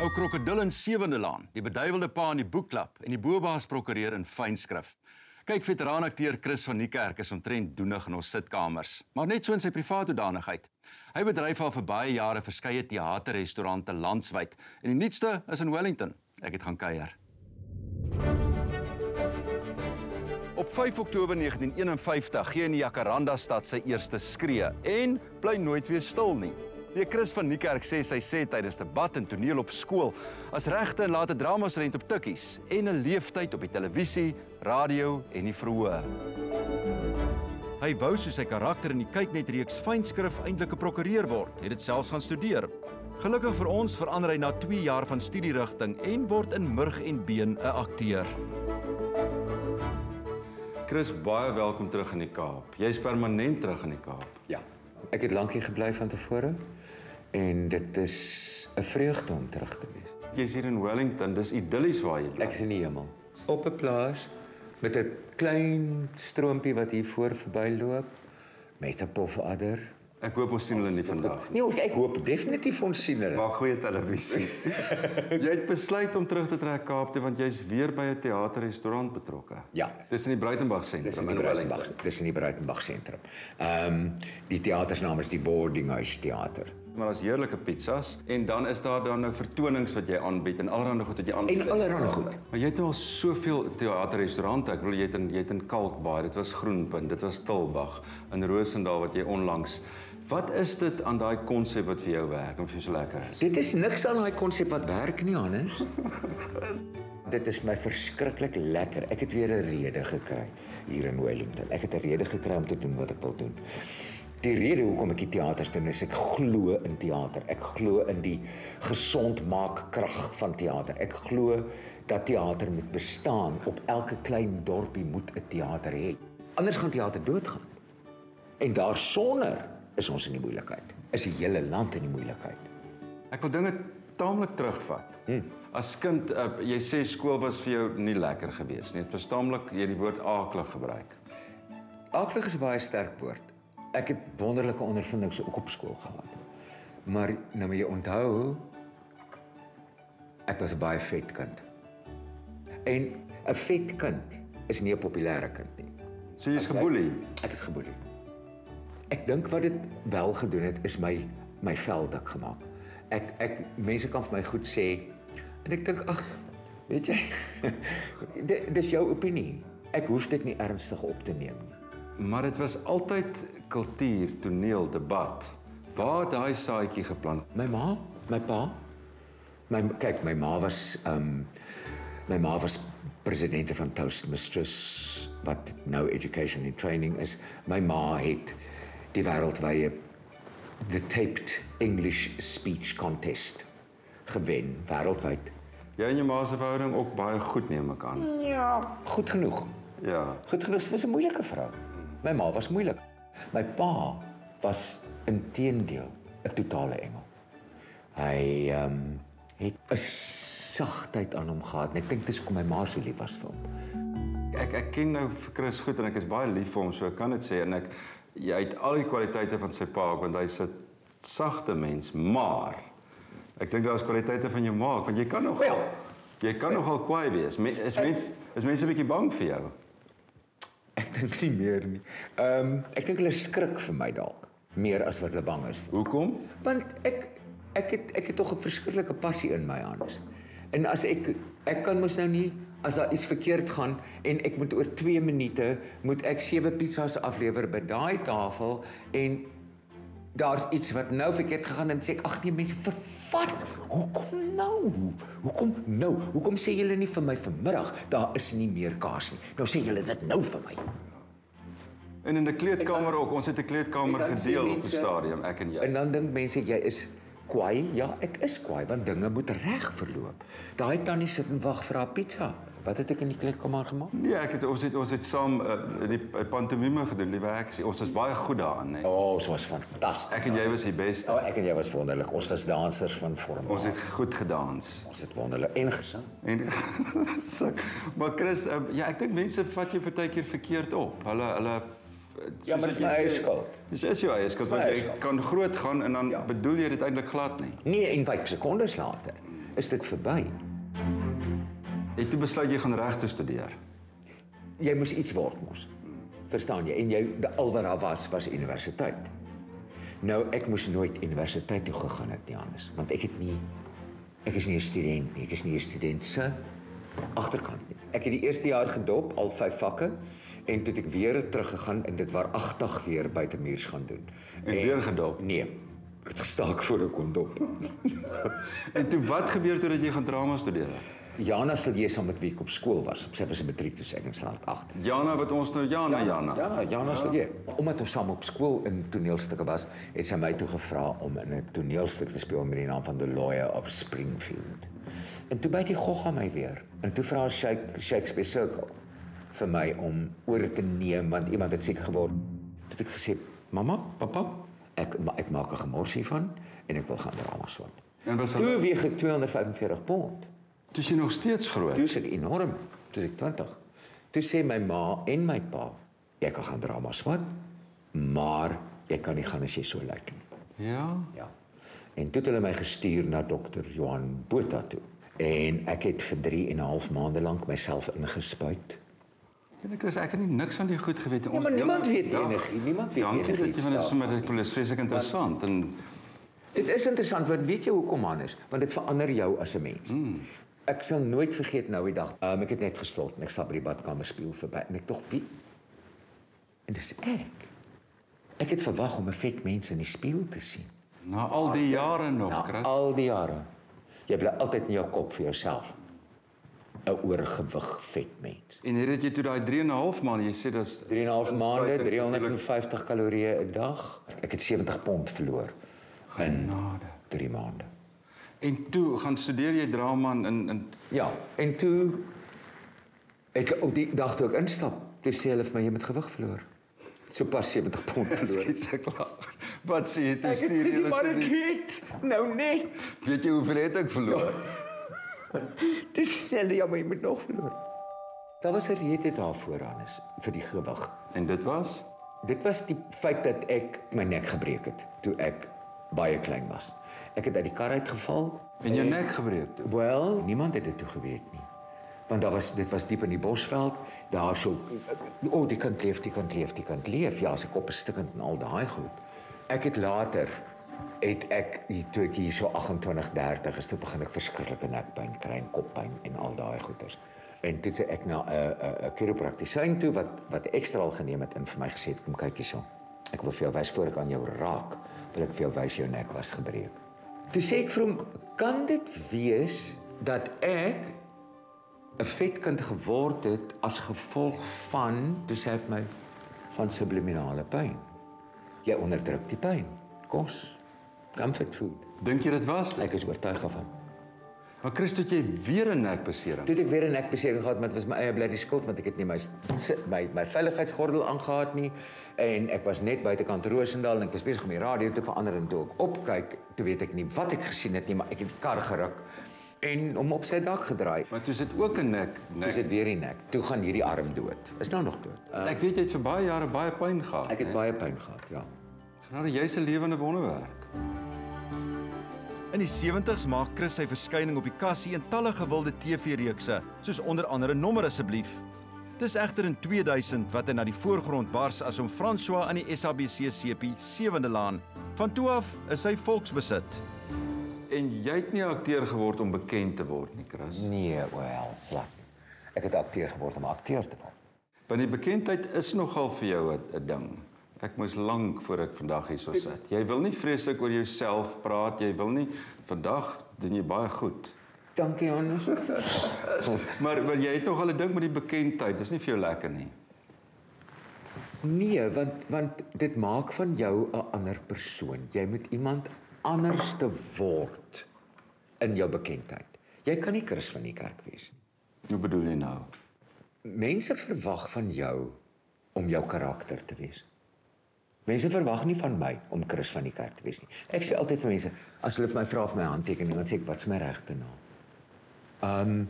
Ou krokodil in 7de laan, die beduiwelde pa in die Boekklub en die bobaas prokureer in fynskrif. Kyk, veteranakteur Chris van Niekerk is omtrent doenig in ons sitkamers, maar net so in sy privaat hoedanigheid. Hy bedryf al vir baie jare verskeie theaterrestaurante landswyd en die nuutste is in Wellington. Ek het gaan kuier. Op 5 Oktober 1951 gee in die Jacaranda-stad sy eerste skree en bly nooit weer stil nie. Die Chris van Niekerk sê sy sê tydens debat en toneel op skool, as regte en late dramasrent op tikkies en 'n leeftyd op die televisie, radio en die verhoor. Hy wou soos sy karakter in die kyknetreeks fynskrif eintlik 'n prokureur word, het dit selfs gaan studeer. Gelukkig vir ons verander hy na 2 jaar van studierigting en word in murg en been 'n akteur. Chris, baie welkom terug in die Kaap. Jy is permanent terug in die Kaap. Ja, ek het lang hier gebly van tevore en dit is 'n vreugde om terug te wees. Jy's hier in Wellington, dis idyllies waar jy bly. Ek is in die hemel. Op 'n plaas met 'n klein stroompie wat hier voor verbyloop met 'n pofadder. Ek hoop ons sien hulle nie vandag. Nee, ek hoop definitief ons sien hulle. Maar goeie televisie. Jy het besluit om terug te trek Kaap toe want jy's weer by 'n theaterrestaurant betrokke. Ja. Dis in die Breitenbach Centrum. Die theatersnaam is die Boardinghuis Theater. Maar daar's heerlike pizzas en dan is daar nou vertonings wat jy aanbied en allerhande goed wat jy aanbied. En allerhande goed. Maar jy het nou al soveel theaterrestaurante. Ek bedoel jy het in Kalkbaai, dit was Groenpunt, dit was Tilbach, in Roosendaal wat jy onlangs. Wat is dit aan daai konsep wat vir jou werk en vir jou so lekker is? Dit is niks aan daai konsep wat werk nie, Hannes. Dit is my verskriklik lekker. Ek het weer 'n rede gekry hier in Wellington. Ek het 'n rede gekry om te doen wat ek wil doen. Die rede hoekom ek die theaters doen is ek glo in teater. Ek glo in die gesond maak krag van teater. Ek glo dat teater moet bestaan. Op elke klein dorpie moet 'n theater hê. Anders gaan teater doodgaan. En daarsonder is ons in die moeilikheid. Is die hele land in die moeilikheid. Ek wil dinge taamlik terugvat. As kind, jy sê skool was vir jou nie lekker gewees nie. Dit was taamlik, jy die woord akelig gebruik. Akelig is 'n baie sterk woord. Ek het wonderlike ondervindings ook op skool gehad. Maar nou moet jy onthou, ek was 'n baie vet kind. En 'n vet kind is nie 'n populêre kind nie. So jy is geboelie? Ek is geboelie. Ek dink wat dit wel gedoen het, is my vel dik gemaak. Mense kan vir my goed sê, en ek dink, ag, weet jy, dis jou opinie. Ek hoef dit nie ernstig op te neem nie. Maar dit was altyd kultuur, toneel, debat. Waar het daai saadjie geplant? My ma, my pa. Kyk, my ma was presidente van Toastmasters, wat nou Education and Training is. My ma het die wêreldwye the taped English speech contest gewen wêreldwyd. Jy en jou ma se verhouding ook baie goed neem ek aan. Ja, goed genoeg. Ja. Goed genoeg, sy was 'n moeilike vrou. My ma was moeilik. My pa was inteendeel 'n totale engel. Hy het 'n sagtheid aan hom gehad en ek dink dis hoekom my ma so lief was vir hom. Ek ken nou vir Chris goed en ek is baie lief vir hom, so ek kan dit sê en ek jy het al die kwaliteite van sy pa, want hy's 'n sagte mens, maar ek dink daar's kwaliteite van jou ma, want jy kan nogal kwaai wees. Is mense 'n bietjie bang vir jou? Ek dink nie meer nie. Ek dink hulle skrik vir my dalk, meer as wat hulle bang is vir. Hoekom? Want ek het tog 'n verskriklike passie in my Hannes. En as ek kan mos nou nie as daar iets verkeerd gaan en ek moet oor 2 minute moet ek 7 pizzas aflewer by daai tafel en daar's iets wat nou verkeerd gegaan en sê ek ag nee mense vervat. Hoekom nou? Hoekom sê julle nie vir my vanmiddag daar is nie meer kaas nie. Nou sê julle dit nou vir my. En in die kleedkamer ook. Ons het 'n kleedkamer gedeel op die stadium ek en jy. En dan dink mense jy is kwaai. Ja, ek is kwaai want dinge moet reg verloop. Daai tannie sit en wag vir haar pizza. Wat het ek in die kleedkamer gemaak? Nee, ons het saam die pantomime gedoen, die werk. Ons was baie goed daarin, hè. O, ons was fantasties. Ek en jy was die beste. O, ek en jy was wonderlik. Ons was dansers van vorm. Ons het goed gedans. Ons het wonderlik en gesing. En maar Chris, ja, ek dink mense vat jou partykeer verkeerd op. Hulle ja, maar dis my eie skuld. Dis jou eie skuld want jy kan groot gaan en dan bedoel jy dit eintlik glad nie. Nee, en 5 sekondes later. is dit voorbij. En toen besluit je gaan rechten studeren? Jij moest iets worden, mos. Verstaan je? En jy, al wat daar was, was universiteit. Nou, ek moes nooit universiteit toe gegaan het nie anders. Want ek het nie... Ek is nie 'n student nie. Ek is nie 'n student se agterkant nie. Ek het die eerste jaar gedop, al 5 vakke. En toe het ek weer teruggegaan en dit waaragtig weer buitemuurs gaan doen. En weer gedop? Nee. Ek het gestaak voor ek kon dop. En toe wat gebeur toe dat jy gaan drama studeer? Jana sal jy saam met wie ek op skool was. Sy was 'n matriek toe ek in standaard 8. Jana wat ons nou Jana. Ja, Jana sal jy. Omdat ons saam op skool in toneelstukke was, het sy my toe gevra om in 'n toneelstuk te speel met die naam van The Lawyer of Springfield. En toe byt die gogga my weer. En toe vra Shakespeare Circle vir my om oor te neem want iemand het siek geword. Toe het ek gesê, "Mamma, papa, ek maak 'n gemors hiervan en ek wil gaan drama swat." En was dit? Toe weeg ek 245 pond. Toen is nog steeds groot? Toen is ik enorm. Toen was ik 20. Toen zei mijn ma en mijn pa... Jij kan gaan drama's wat, maar jij kan niet gaan als je zo lijkt. Ja? Ja. En toen hebben mij gestuurd naar dokter Johan Botha toe. En ik heb voor 3,5 maanden lang mijzelf ingespuit. Ik was eigenlijk niks van die goed geweten. Ja, maar niemand weet enig. Niemand weet enig. Dank je, want het is vreselijk interessant. Dit is interessant, want weet je hoe kom anders? Want het verander jou als een mens. Mm. Ek sal nooit vergeet nou die dag. Ek het net gestort en ek stap by die badkamer spieël verby en ek tog wie? En dis ek. Ek het verwag om 'n vet mens in die spieël te sien. Na al die jare nog, Chris. Na al die jare. Jy bly altyd in jou kop vir jouself 'n oorgewig vet mens. En hier het jy toe daai 3,5 maande, jy sê dis 3,5 maande, 350 kalorieë 'n dag. Ek het 70 pond verloor in 3 maande. En toe gaan studeer jy drama en... Ja, en toe... Op die dag toe ek instap, toe sê hulle vir my, jy moet gewig verloor. So pas 70 pond verloor. Skiet sy klaar. Wat sê jy toe stuur jy... Ek het gesê, maar ek het, nou net. Weet jy hoeveel het ek verloor? Toe sê hulle, ja, maar jy moet nog verloor. Daar was 'n rede daarvoor, Hannes, vir die gewig. En dit was? Dit was die feit dat ek my nek gebreek het, toe ek baie klein was. Ek het uit die kar uitgeval. En jou nek gebreek toe? Wel, niemand het dit toe geweet nie. Want dit was diep in die bosveld. Daar so, oh, die kind leef, die kind leef, die kind leef. Ja, sy kop is stikkend en al daai goed. Ek het later, toe ek hier so 28, 30 is, toe begin ek verskriklike nekpyn kry en koppyn en al daai goeters. En toe sê ek na 'n chiropraktisyn toe, wat ekstra al geneem het en vir my gesê het, kom kyk hierso. Ek wil vir jou wys voor ek aan jou raak, wil ek vir jou wys jou nek was gebreek. Toe sê ek vir hom, kan dit wees dat ek 'n vetkind geword het as gevolg van, toe sê hy vir my, van subliminale pyn. Jy onderdruk die pyn. Kos, comfort food. Dink jy dit was? Ek is oortuig daarvan. Maar Chris, toe jy weer 'n nekbesering? Toe ek weer 'n nekbesering gehad, maar dit was my eie bloody skuld, want ek het nie my veiligheidsgordel aangehaad nie. En ek was net buitekant Roosendaal en ek was besig om die radio te verander en toe ek opkyk, toe weet ek nie wat ek gesien het nie, maar ek het die kar geruk en hom op sy dak gedraai. Maar toe is dit ook 'n nek. Toe is dit weer die nek. Toe gaan hierdie arm dood. Is nou nog dood. Ek weet jy het vir baie jare baie pyn gehad. Ek het baie pyn gehad, ja. Genade, jy's 'n lewende wonderwerk. In die 70's maak Chris sy verskyning op die kassie in talle gewilde TV-reekse, soos onder andere Nommer Asseblief. Dis egter in 2000 wat hy na die voorgrond bars as om François aan die SABC sepie 7de laan. Van toe af is hy volksbesit. En jy het nie akteur geword om bekend te word nie, Chris? Nee, wel, slap. Ek het akteur geword om akteur te word. Want die bekendheid is nogal vir jou 'n ding. Ek moes lank voor ek vandag hier so sit. Jy wil nie vreeslik oor jouself praat, jy wil nie. Vandag doen jy baie goed. Dankie, Hannes. Maar jy het nog al 'n ding met die bekendheid, dis nie vir jou lekker nie. Nee, want dit maak van jou 'n ander persoon. Jy moet iemand anders te word in jou bekendheid. Jy kan nie Chris van Niekerk wees. Hoe bedoel jy nou? Mense verwag van jou om jou karakter te wees. Mense verwag nie van my om Chris van Niekerk te wees nie. Ek sê altyd vir mense, as hulle vir my vra vir my handtekening, dan sê ek, wat is my regte naam?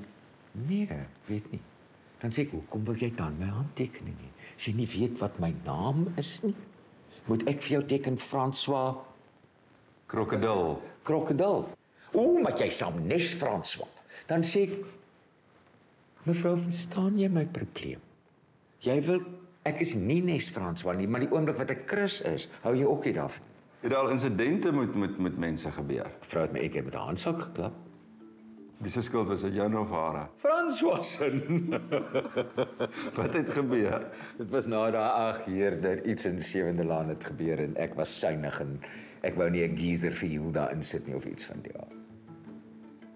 Nee, weet nie. Dan sê ek, hoekom wil jy dan my handtekening nie? As jy nie weet wat my naam is nie, moet ek vir jou teken François... Krokodil. Krokodil. Oeh, maar jij zou niks, François. Dan zeg ik, mevrouw, verstaan jij mijn probleem? Jij wil, ik is niet niks, François, nie, maar die oomlik wat ek Chris is, hou je ook niet af. Je hebt al incidenten met mensen gebeur. Vrouw het my een keer met de handzak geklap. Wie se skuld was dit, jou of haar? Françoisen. Wat het gebeur? Dit was na daai 8 jaar dat iets in 7de laan het gebeur en ek was suinig en ek wou nie 'n geyser vir Hilda insit nie of iets van die aard.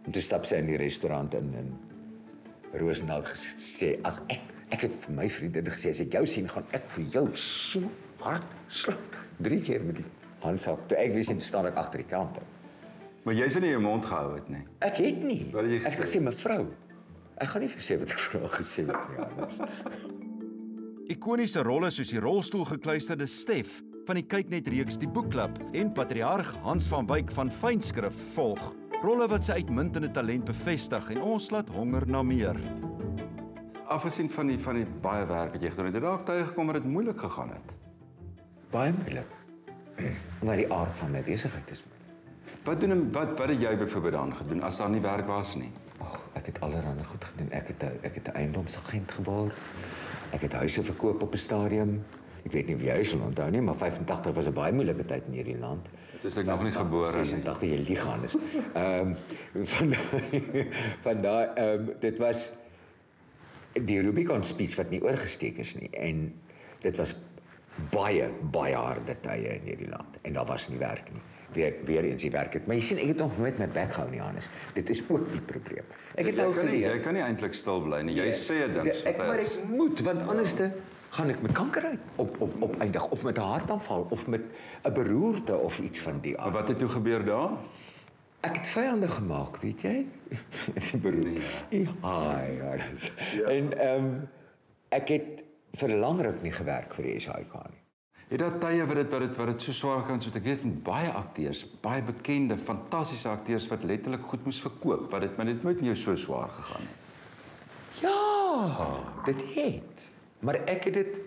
En toe stap sy in die restaurant in en Roosendaal gesê, as ek het vir my vriendin gesê, as ek jou sien, gaan ek vir jou so hard sluk. 3 keer met die handsak. Toe ek wys en staan ek agter die kant. Maar jy sê nie jou mond gehou het nie. Ek het nie. Wat het jy gesê? Ek sê mevrou. Ek gaan nie vir sê wat ek vra gesê het nie anders. Ikoniese rolle soos die rolstoelgekluisterde Stef van die kyknetreeks Die Boekklub en patriarg Hans van Wyk van Fynskrif volg. Rolle wat sy uitmuntende talent bevestig en ons laat honger na meer. Afgesien van die baie werk wat jy gedoen het, het raak tuigekom dat dit moeilik gegaan het. Baie moeilik. Maar die aard van my besigheid is moeilik. Wat het jy byvoorbeeld aan gedoen as daar nie werk was nie? Ag, ek het allerhande goed gedoen. Ek het 'n eiendomsagent geword. Ek het huise verkoop op 'n stadium. Ek weet nie of jy sal onthou nie, maar 85 was 'n baie moeilike tyd in hierdie land. Dit is ek nog nie gebore nie. Ek dacht jy lieg aan is. Dit was die Rubicon speech wat nie oorgesteek is nie en dit was baie, baie harde tye in hierdie land en daar was nie werk nie. Weer eens die werk het. Maar jy sien, ek het nog nooit my bek gehou nie, Hannes. Dit is ook die probleem. Ek het nou geleer. Jy kan nie eintlik stil bly nie. Jy sê dit. Maar ek moet, want anderste gaan ek met kanker uit op eindig of met 'n hartaanval of met 'n beroerte of iets van die aard. Maar wat het toe gebeur daar? Ek het vyande gemaak, weet jy? Die beroerte. Ja. En ek het vir langer nie gewerk vir die SAIK nie. Het daar tye wat dit so swaar kan, soos ek weet met baie akteurs, baie bekende, fantastiese akteurs wat letterlik goed moes verkoop, maar dit moet jou so swaar gegaan het. Ja, dit het. Maar ek het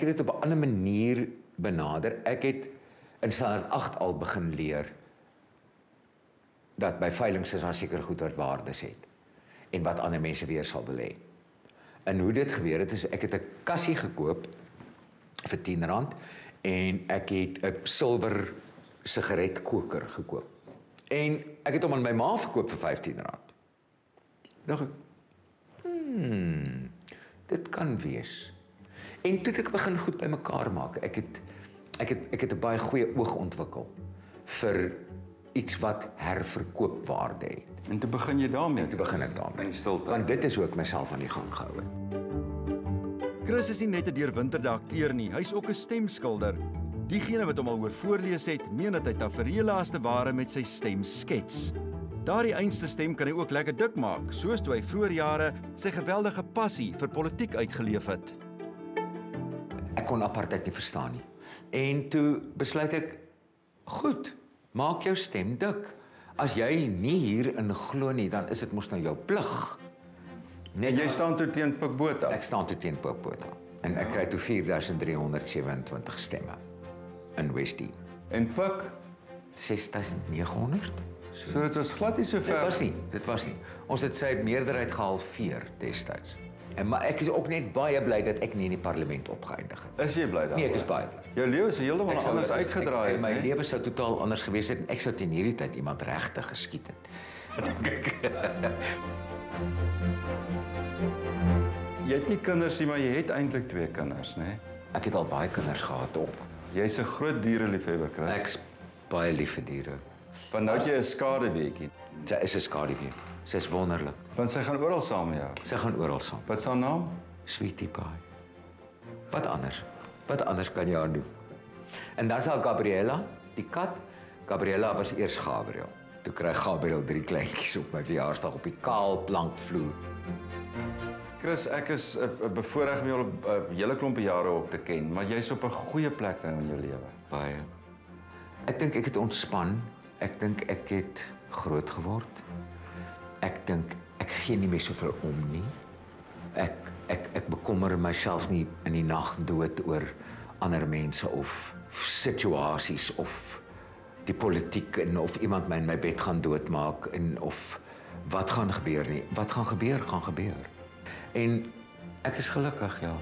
dit op 'n ander manier benader. Ek het in standaard 8 al begin leer dat by veilings is daar seker goed wat waardes het en wat ander mense weer sal wil hê. En hoe dit gebeur het is, ek het 'n kassie gekoop vir R10 en ek het 'n silwer sigaretkoker gekoop. En ek het hom aan my ma verkoop vir R15. Dink ek, dit kan wees. En toe het ek begin goed by mekaar maak. Ek het 'n baie goeie oog ontwikkel vir iets wat herverkoopwaarde het. En toe begin jy daarmee? Toe begin ek daarmee. In stilte. Want dit is hoe ek myself aan die gang gehou het. Chris is nie net 'n deurwinterde akteur nie, hy's ook 'n stemskilder. Diegene wat hom al hoor voorlees het, meen dat hy tafereele as te ware met sy stem skets. Daardie einste stem kan hy ook lekker dik maak, soos toe hy vroeër jare sy geweldige passie vir politiek uitgeleef het. Ek kon apartheid nie verstaan nie. En toe besluit ek, goed, maak jou stem dik. As jy nie hierin glo nie, dan is dit mos nou jou plig. Nee, jy staan toe teen Pik Botha. Ek staan toe teen Pik Botha en ek kry toe 4327 stemme in Westie. En Pik 6900. So dit was glad nie so ver. Dit was nie. Ons het sy meerderheid gehalveer destyds. Maar ek is ook net baie bly dat ek nie in die parlement opgeëindig het. Is jy bly daaroor? Nee, ek is baie bly. Jou lewe is heeltemal anders uitgedraai het. My lewe sou totaal anders gewees het en ek sou teen hierdie tyd iemand regtig geskiet het. Jy het nie kinders nie, maar jy het eintlik 2 kinders, né? Ek het al baie kinders gehad op. Jy's 'n groot diereliefhebber, Chris. Ek's baie lief vir diere. Want nou het jy 'n skadebeetjie. Sy is 'n skadebeetjie. Sy is wonderlik. Want sy gaan oral saam met jou. Sy gaan oral saam. Wat is haar naam? Sweetie Pie. Wat anders kan jy aan doen? En dan is daar Gabriela, die kat. Gabriela was eers Gabriel. Toe kry Gabriel 3 kleintjies op my verjaarsdag op die kaal plankvloer. Chris, ek is bevoorreg om jou op 'n hele klompe jare op te ken, maar jy's op 'n goeie plek nou in jou lewe. Baie. Ek dink ek het ontspan. Ek dink ek het groot geword. Ek dink ek gee nie meer soveel om nie. Ek bekommer myself nie in die nag dood oor ander mense of situasies of die politiek en of iemand mij in mijn bed gaan doodmaak en of wat gaan gebeuren. Nie. Wat gaan gebeuren, gaan gebeuren. En ik is gelukkig, ja.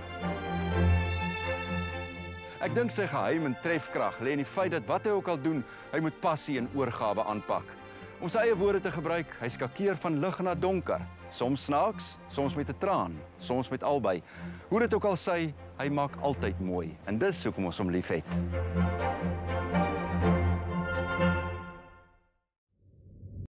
Ek dink sy geheim en trefkrag lê in die feit dat wat hy ook al doen, hy moet passie en oorgawe aanpak. Om sy eie woorde te gebruik, hy skakeer van lig na donker. Soms snaaks, soms met 'n traan, soms met albei. Hoe dit ook al sy, hy maak altyd mooi. En dis hoekom ons hom liefhet.